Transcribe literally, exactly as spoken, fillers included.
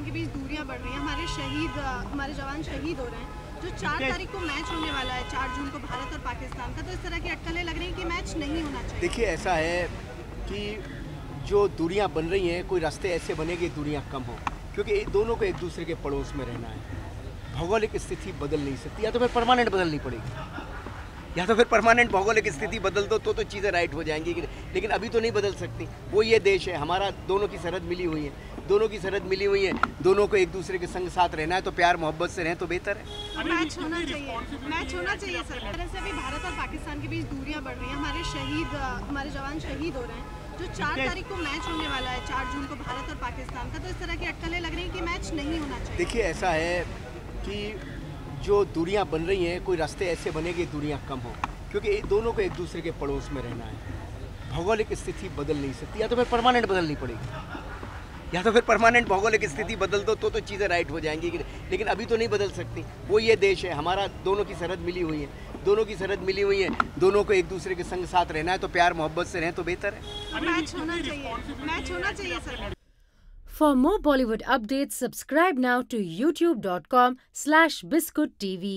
पाकिस्तान के बीच दूरियां बढ़ रही हैं, हमारे शहीद हमारे जवान शहीद हो रहे हैं। जो चार तारीख को मैच होने वाला है, चार जून को भारत और पाकिस्तान का, तो इस तरह की अटकलें लग रही हैं कि मैच नहीं होना चाहिए। देखिए ऐसा है कि जो दूरियां बन रही हैं, कोई रास्ते ऐसे बने कि दूरियां कम हो, क्योंकि दोनों को एक दूसरे के पड़ोस में रहना है। भौगोलिक स्थिति बदल नहीं सकती, या तो फिर परमानेंट बदलनी पड़ेगी, या तो फिर परमानेंट भौगोलिक स्थिति बदल दो तो तो चीज़ें राइट हो जाएंगी, लेकिन अभी तो नहीं बदल सकती। वो ये देश है हमारा, दोनों की सरहद मिली हुई है, दोनों की सरहद मिली हुई है, दोनों को एक दूसरे के संग साथ रहना है, तो प्यार मोहब्बत से रहें तो बेहतर है। मैच होना चाहिए, मैच होना चाहिए सर। तरह से अभी भारत और पाकिस्तान के बीच दूरियां बढ़ रही हैं, हमारे शहीद हमारे जवान शहीद हो रहे हैं। जो चार तारीख को मैच होने वाला है, चार जून को भारत और पाकिस्तान का, तो इस तरह की अटकलें लग रही हैं कि मैच नहीं होना चाहिए। देखिए ऐसा है कि जो दूरियां बन रही हैं, कोई रास्ते ऐसे बने कि दूरियां कम हो, क्योंकि दोनों को एक दूसरे के पड़ोस में रहना है। भौगोलिक स्थिति बदल नहीं सकती, या तो फिर परमानेंट बदलनी पड़ेगी, या तो फिर परमानेंट भौगोलिक स्थिति बदल दो तो तो चीज़ें राइट हो जाएंगी, लेकिन अभी तो नहीं बदल सकती। वो ये देश है हमारा, दोनों की सरहद मिली हुई है, दोनों की सरहद मिली हुई है, दोनों को एक दूसरे के संग साथ रहना है, तो प्यार मोहब्बत से रहें तो बेहतर है। मैच होना चाहिए, मैच होना चाहिए sir. For more Bollywood updates, subscribe now to youtube dot com slash Biscoot T V.